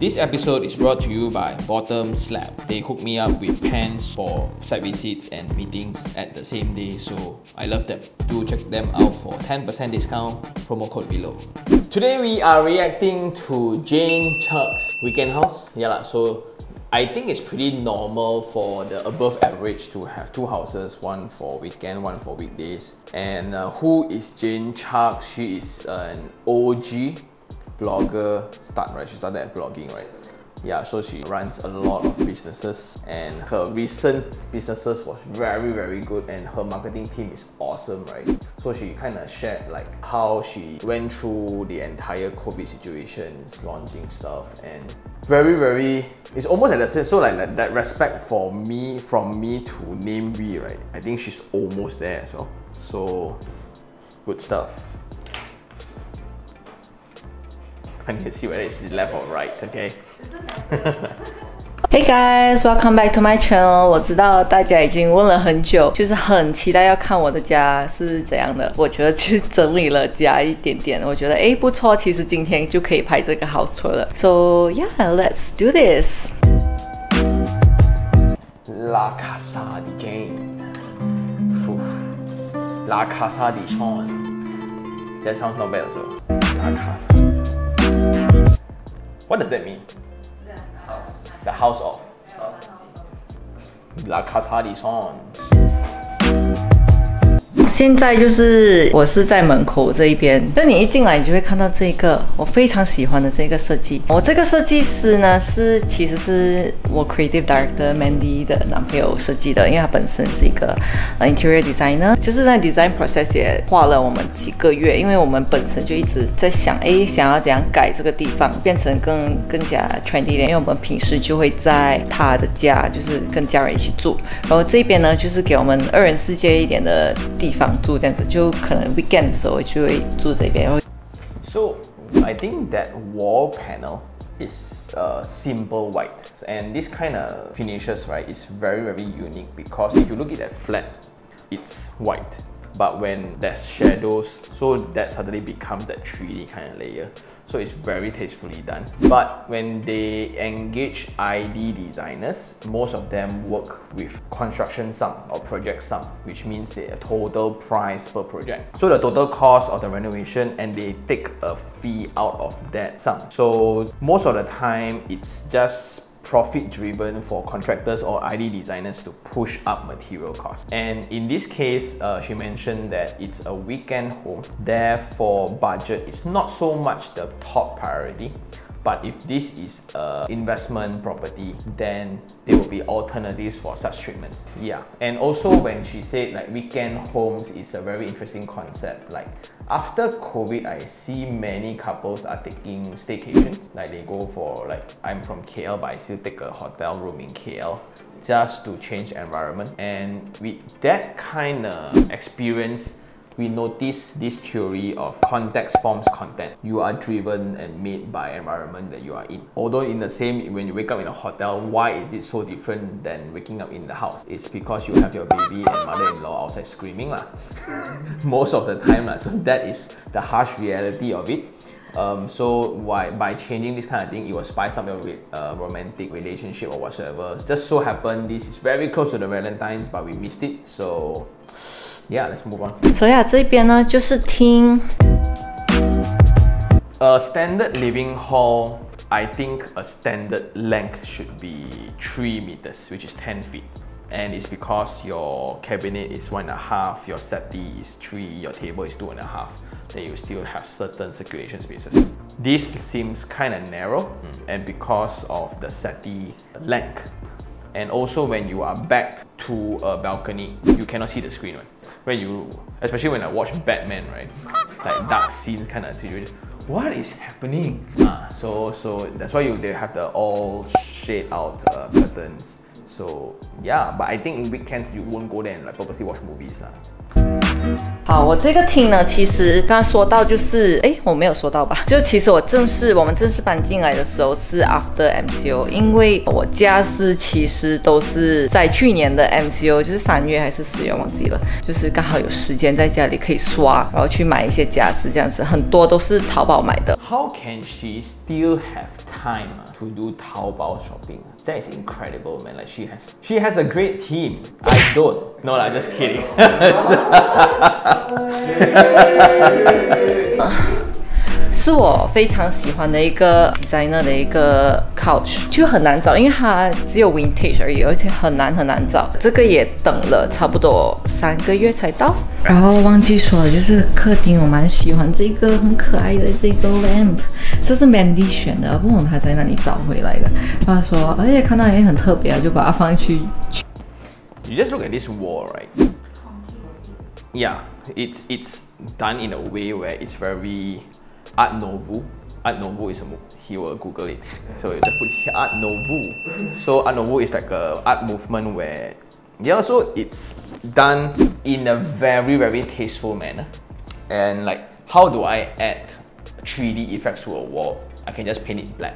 This episode is brought to you by Bottom Slab. They hook me up with pants for site visits and meetings at the same day, so I love them. Do check them out for 10% discount, promo code below. Today we are reacting to Jane Chuck's Weekend House. Yeah, so I think it's pretty normal for the above average to have two houses, one for weekend, one for weekdays. And who is Jane Chuck? She is an OG blogger start, right? She started at blogging, right? Yeah, so she runs a lot of businesses, and her recent businesses was very good, and her marketing team is awesome, right? So she kind of shared like how she went through the entire COVID situation, launching stuff, and very it's almost like the same. So like that respect for me, from me to Namewee, right? I think she's almost there as well. So good stuff. I need to see whether it's left or right, okay? Hey guys, welcome back to my channel. 我知道大家已经问了很久，就是很期待要看我的家是怎样的。我觉得其实整理了家一点点，我觉得诶不错，其实今天就可以拍这个house tour了。So yeah, let's do this. La casa di Jane, La casa di Sean. That sounds not bad also. La casa. What does that mean? The house. The house of? La Casa di Sean. 现在就是我是在门口这一边，那你一进来你就会看到这个我非常喜欢的这个设计。我这个设计师呢是其实是我 creative director Mandy 的男朋友设计的，因为他本身是一个 interior designer， 就是那 design process 也花了我们几个月，因为我们本身就一直在想，哎，想要怎样改这个地方变成更加 trendy 一点，因为我们平时就会在他的家，就是跟家人一起住，然后这边呢就是给我们二人世界一点的地方。住这样子，就可能 weekend 的时候就会住这边。So I think that wall panel is simple white, and this kind of finishes, right, is very unique because if you look at that flat, it's white, but when there's shadows, so that suddenly becomes that 3D kind of layer. So it's very tastefully done. But when they engage ID designers, most of them work with construction sum or project sum, which means they are total price per project. So the total cost of the renovation, and they take a fee out of that sum. So most of the time, it's just profit driven for contractors or ID designers to push up material costs. And in this case, she mentioned that it's a weekend home, therefore budget is not so much the top priority. But if this is an investment property, then there will be alternatives for such treatments. Yeah, and also when she said like weekend homes is a very interesting concept. Like after COVID, I see many couples are taking staycations. Like they go for like, I'm from KL, but I still take a hotel room in KL just to change environment. And with that kind of experience, we notice this theory of context forms content. You are driven and made by environment that you are in. Although in the same, when you wake up in a hotel, why is it so different than waking up in the house? It's because you have your baby and mother-in-law outside screaming lah. Most of the time lah. So that is the harsh reality of it. So why, by changing this kind of thing, it will spice up your romantic relationship or whatsoever. It's just so happened this is very close to the Valentine's, but we missed it. So. Yeah, let's move on. So yeah, 这边呢就是厅。A standard living hall, I think a standard length should be 3 meters, which is 10 feet. And it's because your cabinet is 1.5, your settee is 3, your table is 2.5. Then you still have certain circulation spaces. This seems kind of narrow, and because of the settee length. And also when you are backed to a balcony, you cannot see the screen, right? When you, especially when I watch Batman, right? Like dark scenes kind of situation. What is happening? So that's why they have the all shade out curtains. So yeah, but I think in weekends you won't go there and like purposely watch movies lah. 好，我这个厅呢，其实刚刚说到就是，哎，我没有说到吧？就其实我们正式搬进来的时候是 after MCO， 因为我家私其实都是在去年的 MCO， 就是3月还是10月忘记了，就是刚好有时间在家里可以刷，然后去买一些家私这样子，很多都是淘宝买的。How can she still have time to do Taobao shopping? That is incredible, man. Like she has a great team. I don't. No lah, just kidding.是我非常喜欢的一个 designer 的一个 couch， 就很难找，因为它只有 vintage 而已，而且很难找。这个也等了差不多3个月才到。然后忘记说了，就是客厅我蛮喜欢这个很可爱的这个 lamp， 这是 Mandy 选的，不懂他在哪里找回来的。然后说，而且看到也很特别，就把它放去。You just look at this wall, right? Yeah, it's done in a way where it's very Art Nouveau. Art Nouveau is a move. He will Google it. So you just put here Art Nouveau. So Art Nouveau is like a art movement where, yeah, so it's done in a very tasteful manner. And like, how do I add 3D effects to a wall? I can just paint it black.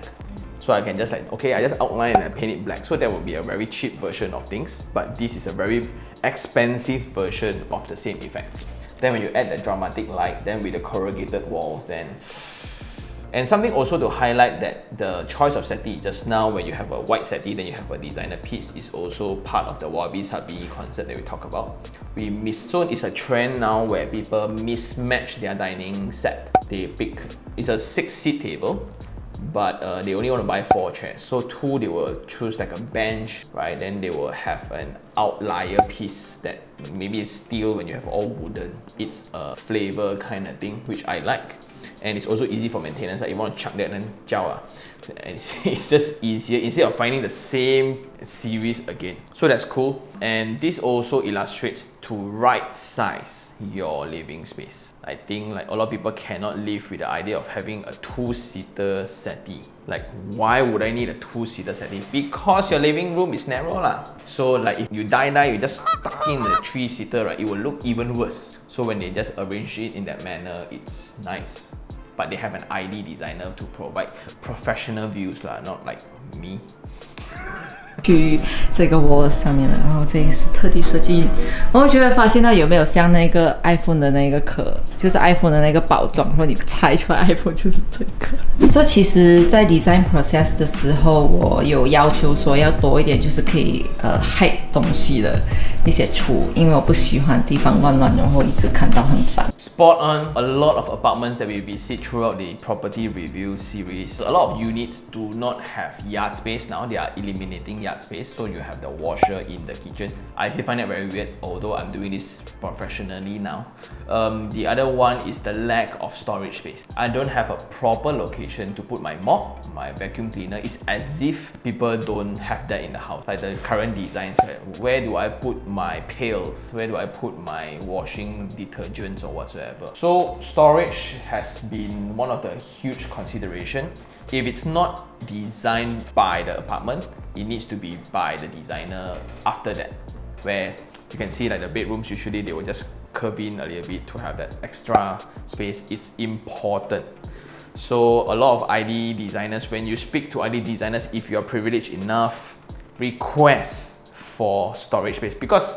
So I can just like, okay, I just outline and I paint it black. So that would be a very cheap version of things, but this is a very expensive version of the same effect. Then when you add the dramatic light, then with the corrugated walls, then... And something also to highlight that the choice of settee just now, when you have a white settee, then you have a designer piece, is also part of the Wabi Sabi concept that we talk about. So it's a trend now where people mismatch their dining set. They pick, it's a 6-seat table, but they only want to buy 4 chairs. So 2, they will choose like a bench, right? Then they will have an outlier piece that maybe it's steel when you have all wooden. It's a flavor kind of thing, which I like. And it's also easy for maintenance. Like you want to chuck that and jiao. And it's just easier instead of finding the same series again. So that's cool. And this also illustrates to right size your living space. I think like a lot of people cannot live with the idea of having a 2-seater settee. Like why would I need a 2-seater settee? Because your living room is narrow lah. So like if you die, you just stuck in the 3-seater, right? It will look even worse. So when they just arrange it in that manner, it's nice. But they have an ID designer to provide professional views lah, not like me. 去这个 wall 上面的，然后这也是特地设计。然后就会发现它有没有像那个 iPhone 的那个壳，就是 iPhone 的那个包装，然后你拆出来 iPhone 就是这个。所以其实，在 design process 的时候，我有要求说要多一点，就是可以hide 东西的一些图，因为我不喜欢地方乱，然后一直看到很烦。Spot on a lot of apartments that we visit throughout the property review series. A lot of units do not have yard space now. They are eliminating yard space, so you have the washer in the kitchen. I still find that very weird, although I'm doing this professionally now. The other one is the lack of storage space. I don't have a proper location to put my mop, my vacuum cleaner. It's as if people don't have that in the house. Like the current designs, where do I put my pails? Where do I put my washing detergents or whatsoever? So storage has been one of the huge consideration. If it's not designed by the apartment, it needs to be by the designer after that, where you can see like the bedrooms usually they will just curve in a little bit to have that extra space. It's important. So a lot of ID designers, when you speak to ID designers, if you're privileged enough, request for storage space, because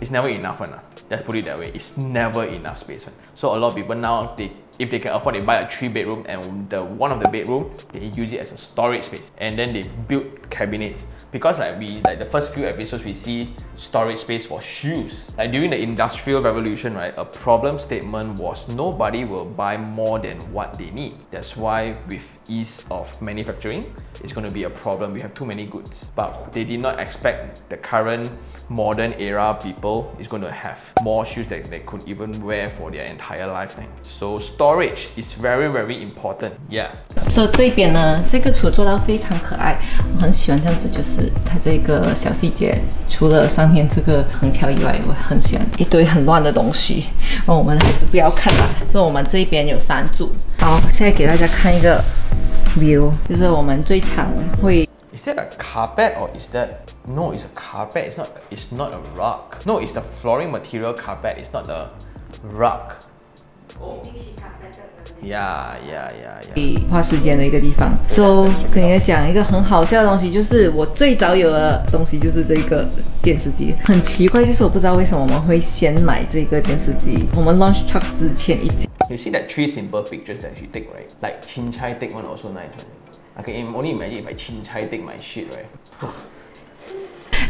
it's never enough one. Let's put it that way, it's never enough space. So a lot of people now, if they can afford, they buy a 3-bedroom, and the one of the bedroom, they use it as a storage space. And then they build cabinets. Because like the first few episodes, we see storage space for shoes. Like during the Industrial Revolution, right, a problem statement was nobody will buy more than what they need. That's why with ease of manufacturing, it's going to be a problem. We have too many goods. But they did not expect the current modern era people is going to have more shoes that they could even wear for their entire lifetime. So storage is very important. Yeah. So 这边呢，这个橱做到非常可爱，我很喜欢这样子，就是它这个小细节，除了上面这个横条以外，我很喜欢一堆很乱的东西。然后我们还是不要看了。所以我们这边有3组。好，现在给大家看一个 view， 就是我们最常会。Is that a carpet or is that... No, it's a carpet. It's not a rug. No, it's the flooring material carpet. It's not the rug. Oh. Yeah. 花时间的一个地方。So， 跟你讲一个很好笑的东西，就是我最早有的东西就是这个电视机。很奇怪，就是我不知道为什么我们会先买这个电视机。我们 launch Chuck 之前一集。You see that three simple pictures that she take, right? Like chin-chai take one also nice. I can only imagine if I chin-chai take my shit, right?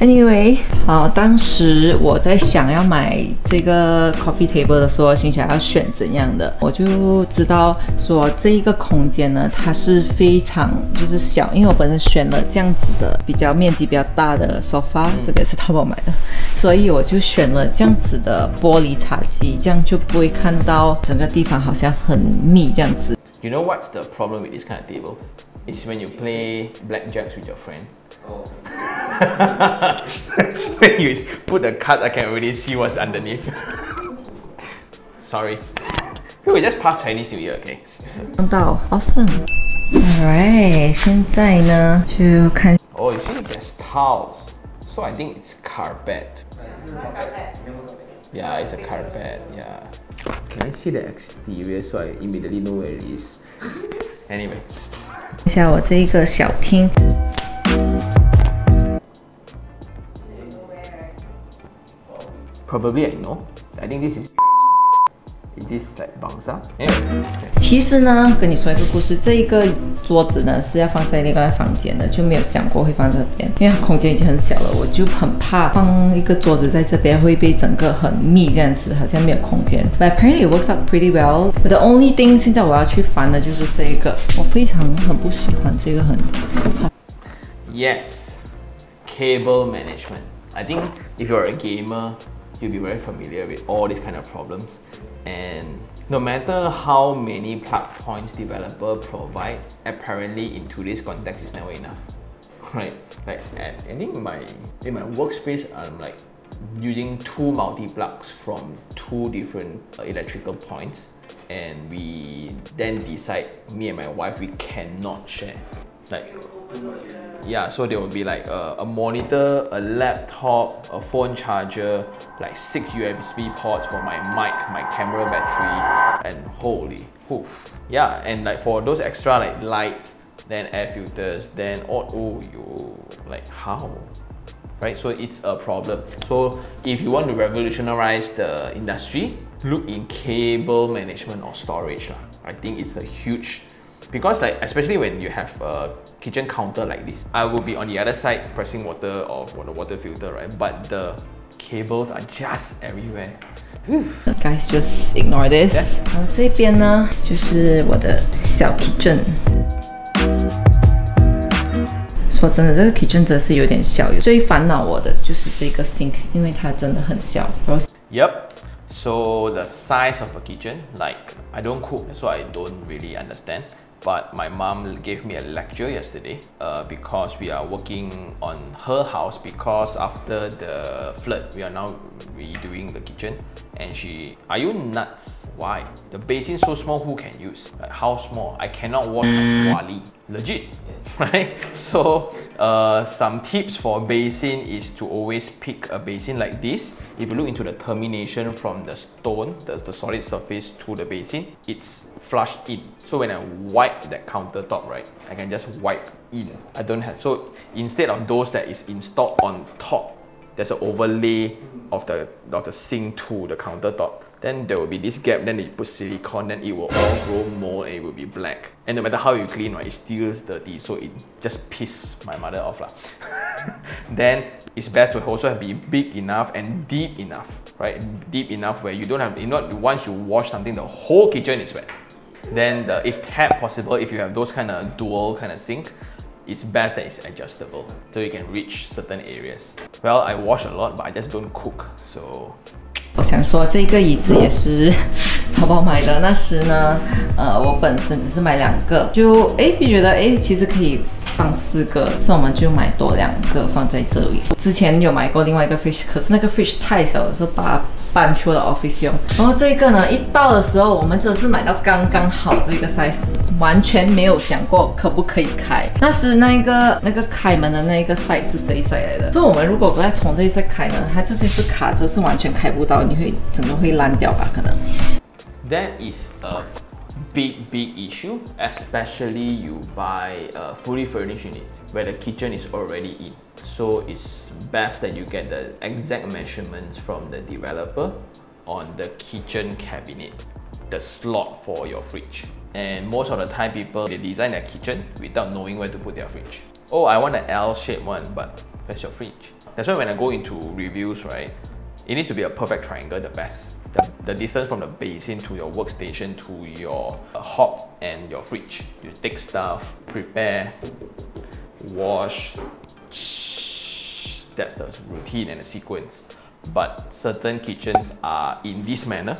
Anyway， 好，当时我在想要买这个 coffee table 的时候，心想要选怎样的，我就知道说这一个空间呢，它是非常就是小，因为我本身选了这样子的比较面积比较大的 sofa，这个是淘宝买的，所以我就选了这样子的玻璃茶几，这样就不会看到整个地方好像很密这样子。You know what's the problem with this kind of tables? It's when you play blackjacks with your friend. Oh. When you put the card, I can't really see what's underneath. Sorry. We just passed Chinese New Year, okay? Awesome. Alright, 现在呢就看。Oh, you see there's towels. So I think it's carpet. Yeah, it's a carpet. Yeah. Can I see the exterior so I immediately know where it is? Anyway. 看一下我这一个小厅。 Probably I know. I think this is. Is this like Bangsar? Anyway. 其实呢，跟你说一个故事，这一个桌子呢是要放在另外房间的，就没有想过会放在这边，因为空间已经很小了，我就很怕放一个桌子在这边会被整个很密这样子，好像没有空间。But apparently it works out pretty well. But the only thing 现在我要去烦的就是这一个，我非常很不喜欢这个很。Yes, cable management. I think if you're a gamer, you'll be very familiar with all these kind of problems, and no matter how many plug points developer provide, apparently in today's context it's never enough, right? Like I think in my workspace I'm like using two multi-plugs from two different electrical points, and we then decide, me and my wife, we cannot share. Like, yeah, so there will be like a monitor, a laptop, a phone charger, like 6 USB ports for my mic, my camera battery, and holy hoof. Yeah, and like for those extra like lights, then air filters, then like how? Right, so it's a problem. So if you want to revolutionize the industry, look in cable management or storage. I think it's a huge, because like especially when you have a kitchen counter like this, I will be on the other side pressing water or the water filter, right? But the cables are just everywhere. Guys, just ignore this. 然后这边呢就是我的小 kitchen。说真的，这个 kitchen 真是有点小。最烦恼我的就是这个 sink， 因为它真的很小。Yep. So the size of a kitchen, like I don't cook, so I don't really understand. But my mom gave me a lecture yesterday because we are working on her house, because after the flood, we are now redoing the kitchen. And she, are you nuts? Why? The basin so small, who can use? Like, how small? I cannot wash my wali. Legit, right? So some tips for basin is to always pick a basin like this. If you look into the termination from the stone, the solid surface to the basin, it's flushed in. So when I wipe that countertop, right, I can just wipe in. I don't have, so instead of those that is installed on top, there's an overlay of the sink to the countertop. Then there will be this gap, then you put silicone, then it will all grow mold and it will be black. And no matter how you clean, right, it still dirty, so it just pissed my mother off. Then it's best to also be big enough and deep enough, right? Deep enough where you don't have, once you wash something, the whole kitchen is wet. Then if tap possible, if you have those kind of dual kind of sink, it's best that it's adjustable, so you can reach certain areas. Well, I wash a lot, but I just don't cook, so... 我想说，这个椅子也是淘宝买的。那时呢，我本身只是买两个，就就觉得其实可以放四个，所以我们就买多两个放在这里。之前有买过另外一个 fridge， 可是那个 fridge 太小了，所以把它半秋的 office 用。然后这个呢，一到的时候我们只是买到刚刚好这个 size， 完全没有想过可不可以开。那时那个开门的那个 side 是这一 side 来的，所以我们如果不再从这一 side 开呢，它这边是卡着，是完全开不到，你会整个会烂掉吧？可能。That is a big issue, especially you buy a fully furnished unit where the kitchen is already in. So it's best that you get the exact measurements from the developer on the kitchen cabinet, the slot for your fridge. And most of the time people, they design their kitchen without knowing where to put their fridge. Oh, I want an L-shaped one, but where's your fridge? That's why when I go into reviews, right, it needs to be a perfect triangle, the best. The distance from the basin to your workstation to your hob and your fridge. You take stuff, prepare, wash. That's the routine and the sequence. But certain kitchens are in this manner,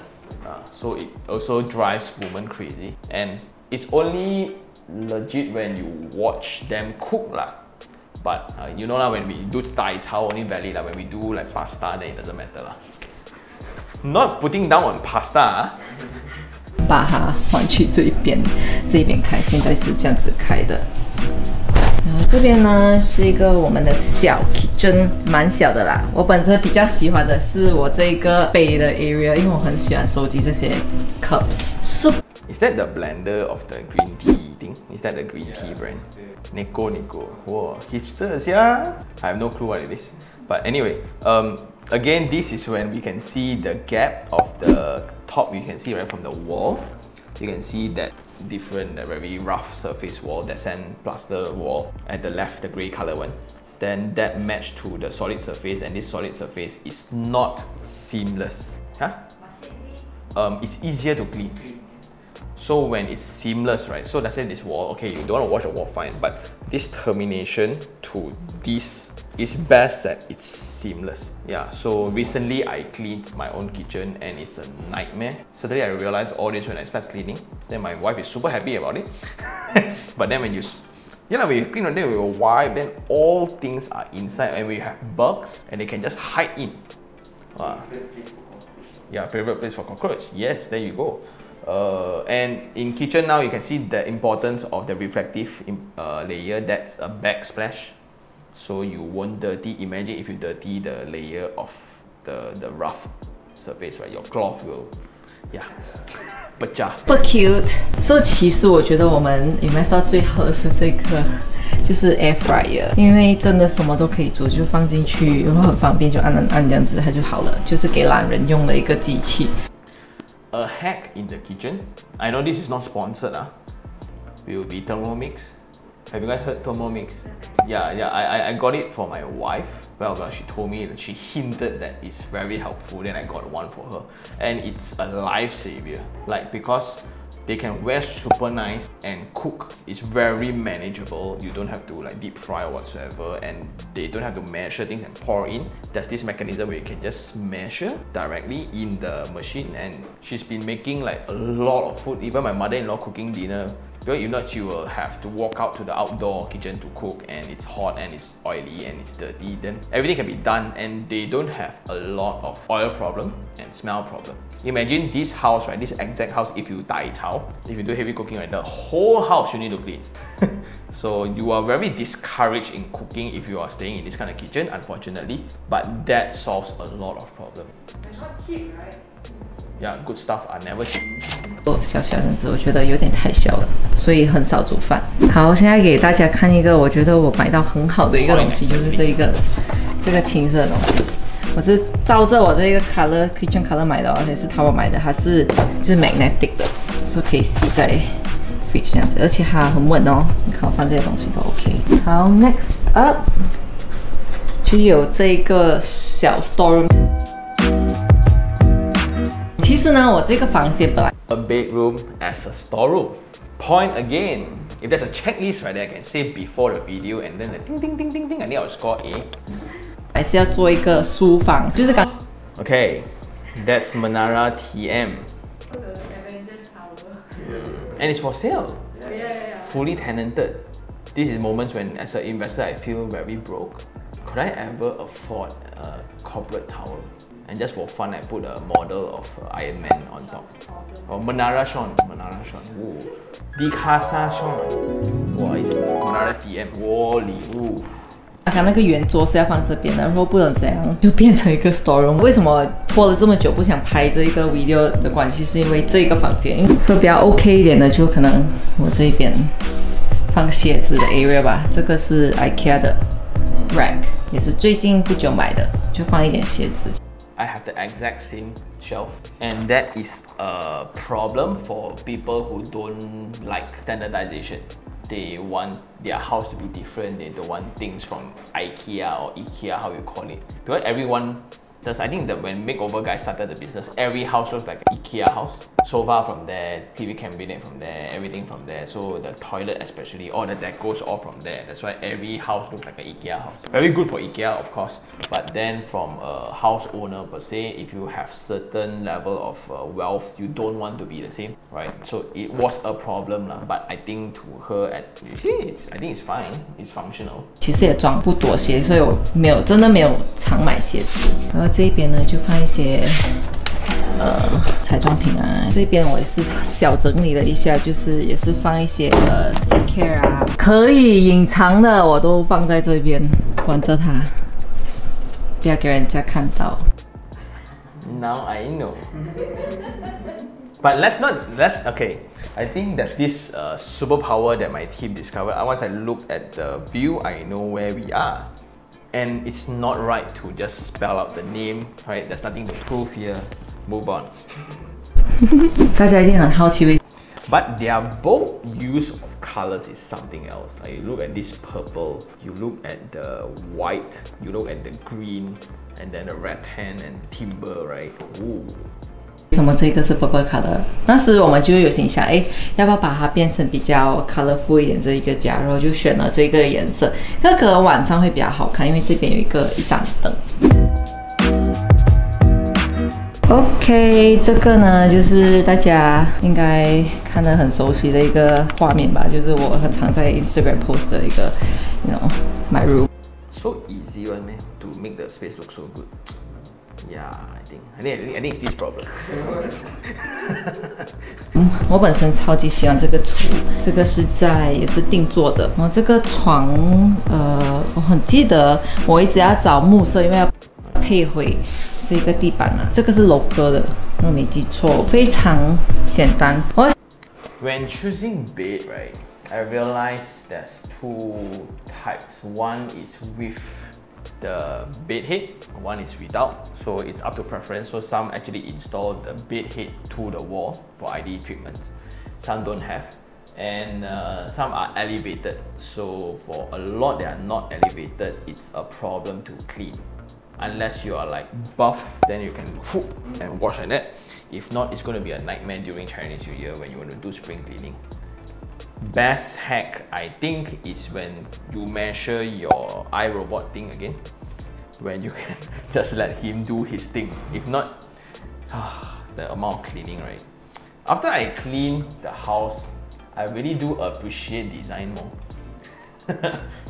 so it also drives women crazy. And it's only legit when you watch them cook lah. But you know lah, when we do Thai chow only valid lah. When we do like pasta, then it doesn't matter lah. Not putting down on pasta 啊，把它换去这一边开，现在是这样子开的。然后这边呢是一个我们的小 kitchen， 蛮小的啦。我本身比较喜欢的是我这个杯的 area， 因为我很喜欢收集这些 cups。Is that the blender of the green tea thing? Is that the green tea brand? Neko. Whoa, hipster sia. I have no clue what it is. But anyway, again, this is when we can see the gap of the top. You can see right from the wall. You can see that different, very rough surface wall, that sand plaster wall. At the left, the grey colour one. Then that matched to the solid surface, and this solid surface is not seamless. Huh? It's easier to clean. So when it's seamless, right? So let's say this wall, okay, you don't want to wash the wall, fine. But this termination to this, it's best that it's seamless. Yeah, so recently I cleaned my own kitchen and it's a nightmare. Suddenly I realized all this when I start cleaning. Then my wife is super happy about it. But then when you, you know, when you clean on it with your wife, then all things are inside and we have bugs and they can just hide in. Yeah, favorite place for cockroach. Yes, there you go. And in kitchen now, you can see the importance of the reflective layer. That's a backsplash. So you won't dirty. Imagine if you dirty the layer of the rough surface, right? Your cloth will, yeah. But cute. So 其实我觉得我们 invest 到最后的是这个，就是 air fryer， 因为真的什么都可以煮，就放进去，然后很方便，就按按按这样子它就好了，就是给懒人用的一个机器。A hack in the kitchen. I know this is not sponsored. Will be Thermomix. Have you guys heard Thermomix? Yeah, I got it for my wife. Well, she told me, she hinted that it's very helpful, then I got one for her. And it's a lifesaver. Like, because they can wear super nice and cook. It's very manageable. You don't have to like deep fry or whatsoever, and they don't have to measure things and pour in. There's this mechanism where you can just measure directly in the machine, and she's been making like a lot of food. Even my mother-in-law cooking dinner. Because if not, you will have to walk out to the outdoor kitchen to cook, and it's hot and it's oily and it's dirty. Then everything can be done, and they don't have a lot of oil problem and smell problem. Imagine this house, right? This exact house, if you dai chao, if you do heavy cooking, right, the whole house you need to clean. So you are very discouraged in cooking if you are staying in this kind of kitchen, unfortunately. But that solves a lot of problems. It's not cheap, right? Yeah, good stuff are never cheap. 小小人子，我觉得有点太小了，所以很少煮饭。好，现在给大家看一个，我觉得我买到很好的一个东西，就是这个青色的东西。我是照着我这个 color kitchen color 买的，而且是淘宝买的，它是就是 magnetic 的，所以可以吸在 fridge 这样子，而且它很稳哦。你看我放这些东西都 OK。好 ，next up 就有这个小 storeroom。 其实呢，我这个房间本来 a bedroom as a storeroom. Point again. If there's a checklist right there, I can say before the video, and then the ding ding ding ding ding, I think I'll score A. 还是要做一个书房，就是刚。Okay, that's Menara TM. Avengers Tower. And it's for sale. Yeah. Fully tenanted. This is moments when, as an investor, I feel very broke. Could I ever afford a corporate tower? And just for fun, I put a model of Iron Man on top. Or Menara Sean. Menara Sean. Ooh. Dikasa Sean. Wow, it's Menara TM. Wally. Ooh. 刚那个圆桌是要放这边的，然后不懂怎样就变成一个 store room。为什么拖了这么久不想拍这一个 video 的关系，是因为这个房间，因为比较 OK 一点的，就可能我这边放鞋子的 area 吧。这个是 IKEA 的 rack， 也是最近不久买的，就放一点鞋子。I have the exact same shelf, and that is a problem for people who don't like standardization. They want their house to be different. They don't want things from IKEA or IKEA, how you call it. Because everyone does. I think that when makeover guys started the business, every house looks like an IKEA house. Sofa from there, TV cabinet from there, everything from there. So the toilet especially, all the decos all from there. That's why every house looks like an IKEA house. Very good for IKEA, of course. But then from a house owner per se, if you have certain level of wealth, you don't want to be the same, right? So it was a problem lah. But I think to her, you see, I think it's fine. It's functional. 其实也装不多鞋，所以我没有真的没有常买鞋子。然后这边呢，就放一些。 彩妆品啊，这边我也是小整理了一下，就是也是放一些skincare 啊，可以隐藏的我都放在这边，管着它，不要给人家看到。Now I know, but let's okay. I think there's this superpower that my team discovered. Once I look at the view, I know where we are. And it's not right to just spell out the name, right? There's nothing to prove here. Move on. But their bold use of colors is something else. Like you look at this purple, you look at the white, you look at the green, and then the rattan and timber, right? Ooh. 什么这个是 purple color？ 那时我们就有心想，哎，要不要把它变成比较 colorful 一点这一个家，然后就选了这个颜色。那可能晚上会比较好看，因为这边有一盏灯。OK， 这个呢就是大家应该看得很熟悉的一个画面吧，就是我很常在 Instagram post 的一个 ，you know my room。So easy one man to make the space look so good. Yeah, I think it's this problem. 我本身超级喜欢这个橱，这个是也是定做的。然后这个床，我很记得我一直要找木色，因为要配回这个地板啊。这个是楼哥的，我没记错，非常简单。When choosing bed, right, I realized there's two types. One is with the bed head, one is without, so it's up to preference. So some actually install the bed head to the wall for ID treatments, some don't have, and some are elevated. So for a lot that are not elevated, it's a problem to clean. Unless you are like buff, then you can whoop and wash like that. If not, it's going to be a nightmare during Chinese New Year when you want to do spring cleaning. Best hack, I think, is when you measure your iRobot thing again, when you can just let him do his thing. If not, the amount of cleaning, right? After I clean the house, I really do appreciate design more.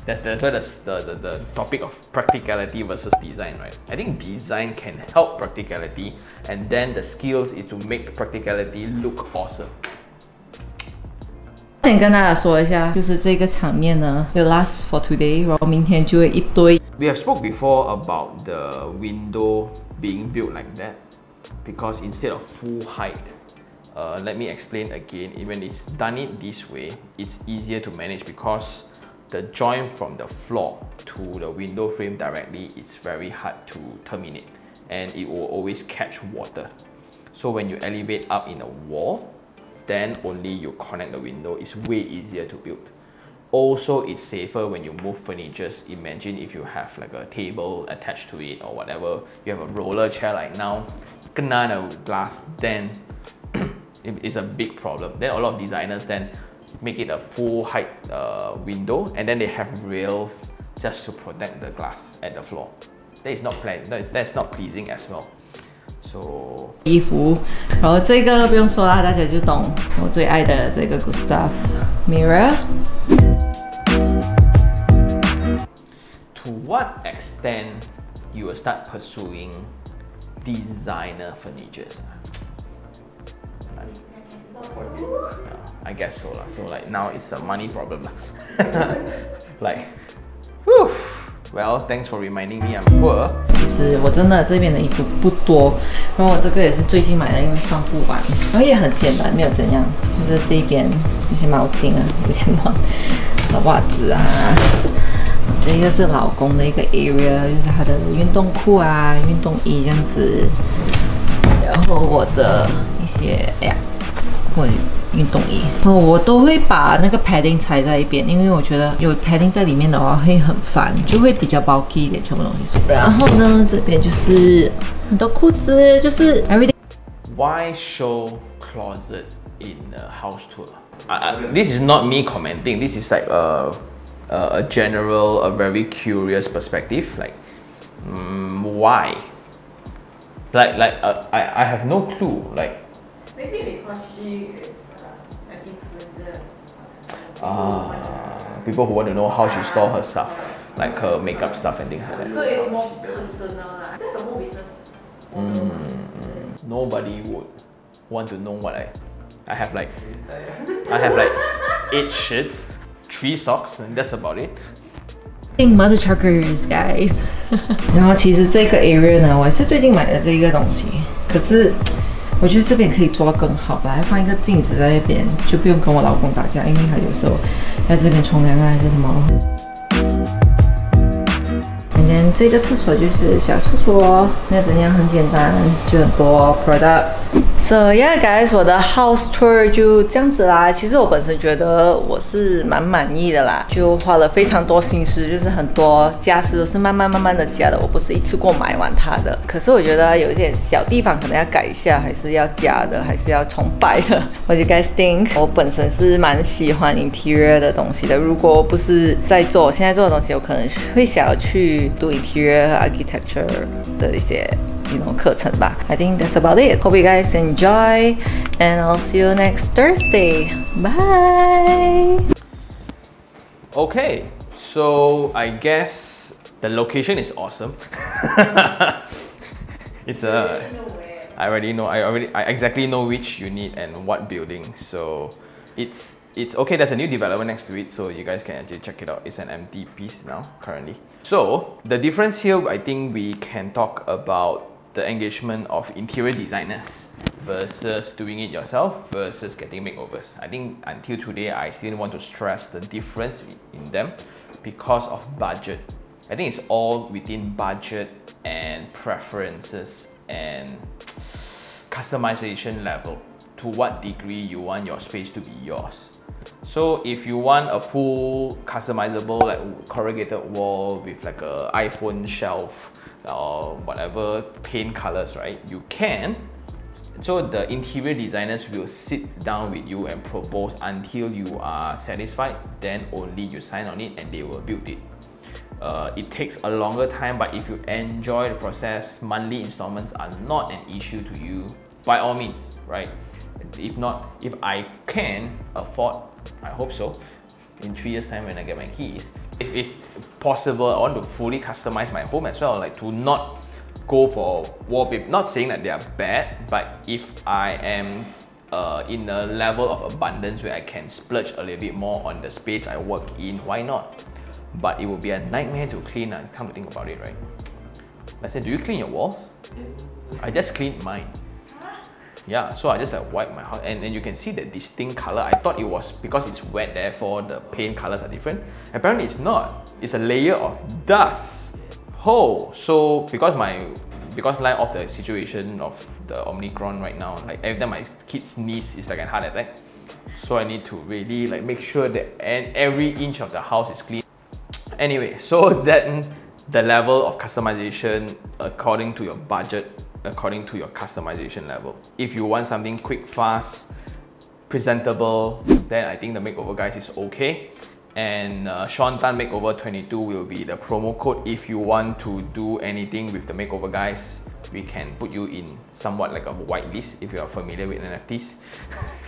That's why the topic of practicality versus design, right? I think design can help practicality, and then the skills is to make practicality look awesome. 先跟大家说一下，就是这个场面呢，有 last for today， 然后明天就会一堆。We have spoke before about the window being built like that, because instead of full height, let me explain again. When it's done it this way, it's easier to manage because the joint from the floor to the window frame directly, it's very hard to terminate, and it will always catch water. So when you elevate up in a wall, then only you connect the window. It's way easier to build. Also, it's safer when you move furniture. Imagine if you have like a table attached to it or whatever. You have a roller chair like now, kena the glass, then it's a big problem. Then a lot of designers then make it a full height window, and then they have rails just to protect the glass at the floor. That is not pleasant. That's not pleasing as well. So 衣服，然后这个不用说啦，大家就懂。我最爱的这个 Good Stuff Mirror。To what extent you will start pursuing designer furniture. I guess so. So like now it's a money problem. Like, whew. Well, thanks for reminding me I'm poor. 其实我真的这边的衣服不多，然后我这个也是最近买的，因为放不完，然后也很简单，没有怎样，就是这一边一些毛巾啊，有点乱，袜子啊。这个是老公的一个 area， 就是他的运动裤啊、运动衣这样子，然后我的一些我运动衣，然后我都会把那个 padding 裁在一边，因为我觉得有 padding 在里面的话会很烦，就会比较 bulky 一点，全部东西。然后呢，这边就是很多裤子，就是 everything。Why show closet in a house tour? This is not me commenting. This is like a general, a very curious perspective. Like, why? I have no clue. Like. Maybe because she is an influencer. People who want to know how she stores her stuff, like her makeup stuff and things like that. So it's more personal. That's a whole business. Nobody would want to know what I have like. I have like 8 shirts, 3 socks, and that's about it. Mother truckers, guys. 然后其实这个 area 呢，我也是最近买的这个东西，可是。我觉得这边可以做更好吧，放一个镜子在那边，就不用跟我老公打架，因为他有时候在这边冲凉啊，还是什么。And then 这个厕所就是小厕所，那怎样很简单，就很多 products。So yeah guys， 我的 house tour 就这样子啦。其实我本身觉得我是蛮满意的啦，就花了非常多心思，就是很多家私都是慢慢的加的，我不是一次过买完它的。可是我觉得有一点小地方可能要改一下，还是要加的，还是要重摆的。What do you guys think？ 我本身是蛮喜欢 interior 的东西的。如果不是在做我现在做的东西，我可能会想要去读 interior 和 architecture 的一些。课程吧。I think that's about it. Hope you guys enjoy, and I'll see you next Thursday. Bye. Okay, so I guess the location is awesome. It's a. I already know. I exactly know which unit and what building. So it's okay. There's a new development next to it, so you guys can actually check it out. It's an empty piece now currently. So the difference here, I think we can talk about. The engagement of interior designers versus doing it yourself versus getting makeovers. I think until today, I still want to stress the difference in them because of budget. I think it's all within budget and preferences and customization level to what degree you want your space to be yours. So if you want a full customizable like corrugated wall with like a iPhone shelf, or whatever paint colors, right? You can. So the interior designers will sit down with you and propose until you are satisfied. Then only you sign on it and they will build it. It takes a longer time, but if you enjoy the process, monthly installments are not an issue to you by all means, right? If not, if I can afford, I hope so, in 3 years time when I get my keys, if it's possible, I want to fully customize my home as well, like to not go for wallpaper. Not saying that they are bad, but if I am in a level of abundance where I can splurge a little bit more on the space I work in, why not? But it would be a nightmare to clean, come to think about it, right? I said, do you clean your walls? I just cleaned mine. Yeah, so I just like wipe my house and you can see the distinct color. I thought it was because it's wet, therefore the paint colors are different. Apparently it's not. It's a layer of dust. Oh, so because like of the situation of the Omicron right now, like every time my kids sneeze, it's like a heart attack. So I need to really like make sure that every inch of the house is clean. Anyway, so then the level of customization according to your budget, according to your customization level. If you want something quick, fast, presentable, then I think the makeover guys is okay. And SeanTanMakeover22 will be the promo code. If you want to do anything with the makeover guys, we can put you in somewhat like a whitelist if you are familiar with NFTs.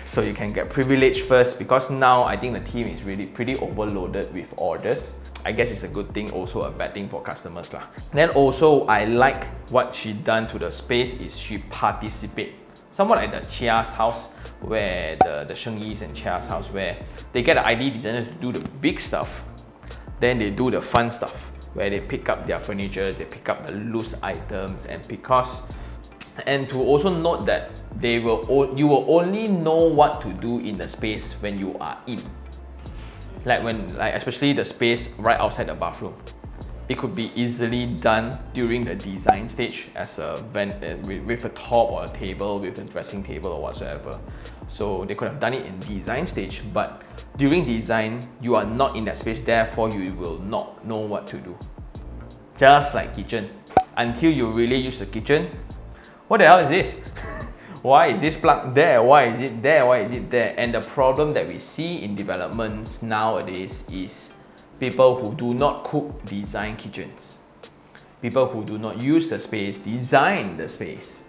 So you can get privilege first because now I think the team is really pretty overloaded with orders. I guess it's a good thing, also a bad thing for customers lah. Then also, I like what she done to the space is she participate. Somewhat like the Chia's house, where the Sheng Yi's and Chia's house, where they get the ID designers to do the big stuff, then they do the fun stuff, where they pick up their furniture, they pick up the loose items, and because, and to also note that they will, you will only know what to do in the space when you are in. Like when, like especially the space right outside the bathroom, it could be easily done during the design stage as a vent with a top or a table, with a dressing table or whatsoever. So they could have done it in design stage, but during design, you are not in that space, therefore you will not know what to do. Just like kitchen, until you really use the kitchen. What the hell is this? Why is this plug there? Why is it there? Why is it there? And the problem that we see in developments nowadays is people who do not cook design kitchens. People who do not use the space design the space.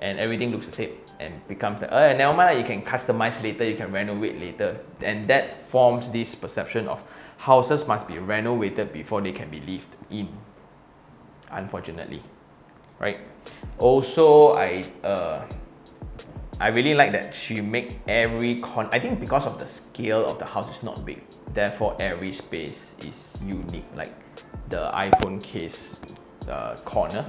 And everything looks the same and becomes like, oh, never mind, you can customize later, you can renovate later. And that forms this perception of houses must be renovated before they can be lived in, unfortunately. Right? Also, I really like that she make every I think because of the scale of the house is not big, therefore every space is unique. Like the iPhone case corner,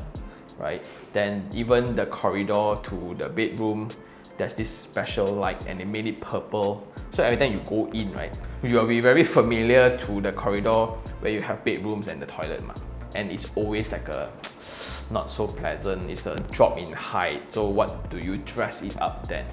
right? Then even the corridor to the bedroom, there's this special light and they made it purple. So every time you go in, right, you will be very familiar to the corridor where you have bedrooms and the toilet ma. And it's always like a not so pleasant, it's a drop in height. So what do you dress it up then?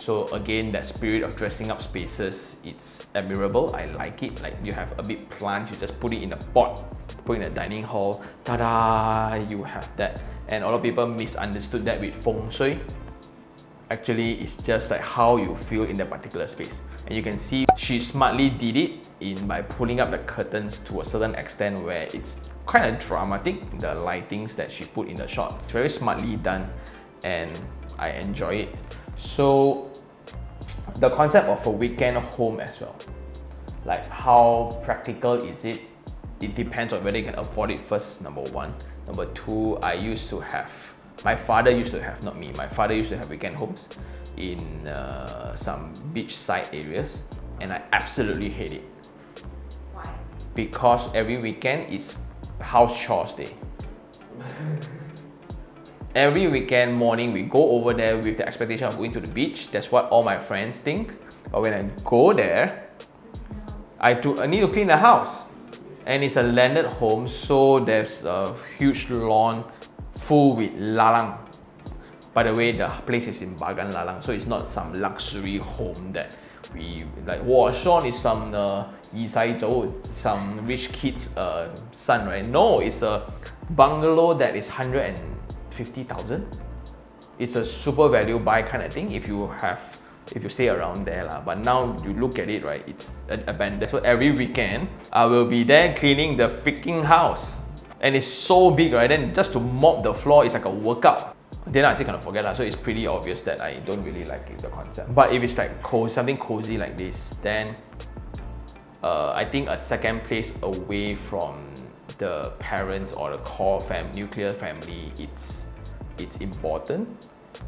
So again, that spirit of dressing up spaces, it's admirable. I like it. Like you have a big plant, you just put it in a pot, put it in a dining hall, ta-da, you have that. And a lot of people misunderstood that with feng shui. Actually, it's just like how you feel in that particular space. And you can see she smartly did it in by pulling up the curtains to a certain extent where it's kind of dramatic, the lightings that she put in the shots. Very smartly done and I enjoy it. So the concept of a weekend home as well. Like how practical is it? It depends on whether you can afford it first, number one. Number two, I used to have, my father used to have, not me, my father used to have weekend homes in some beachside areas and I absolutely hate it. Why? Because every weekend is house chores day. Every weekend morning we go over there with the expectation of going to the beach. That's what all my friends think. But when I go there, I need to clean the house. And it's a landed home, so there's a huge lawn full with lalang. By the way, the place is in Bagan Lalang, so it's not some luxury home that we like. Whoa, Sean is some some rich kid's son, right? No, it's a bungalow that is 150,000. It's a super value buy kind of thing if you have, if you stay around there lah. But now you look at it, right? It's abandoned. So every weekend I will be there cleaning the freaking house, and it's so big, right? Then just to mop the floor is like a workout. Then I still kind of forget lah. So it's pretty obvious that I don't really like it, the concept. But if it's like cozy, something cozy like this, then I think a second place away from the parents or the core nuclear family, it's important.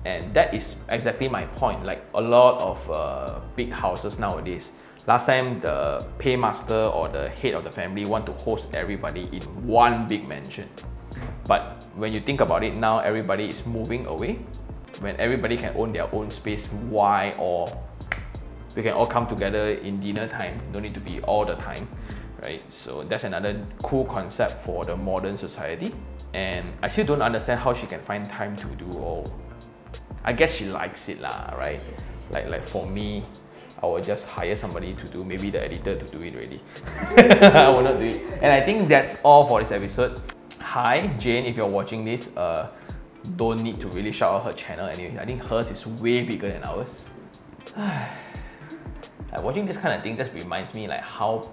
And that is exactly my point. Like a lot of big houses nowadays, last time the paymaster or the head of the family want to host everybody in one big mansion. But when you think about it now, everybody is moving away. When everybody can own their own space, why all? We can all come together in dinner time. Don't need to be all the time, right? So that's another cool concept for the modern society. And I still don't understand how she can find time to do all. I guess she likes it lah, right? Like for me, I will just hire somebody to do, maybe the editor to do it already. I will not do it. And I think that's all for this episode. Hi, Jane, if you're watching this, don't need to really shout out her channel anyway. I think hers is way bigger than ours. Like watching this kind of thing just reminds me like how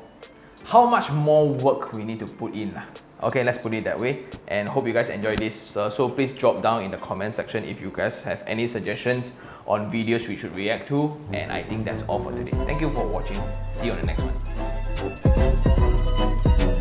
how much more work we need to put in. Okay, let's put it that way, and hope you guys enjoy this. So please drop down in the comment section if you guys have any suggestions on videos we should react to. And I think that's all for today. Thank you for watching. See you on the next one.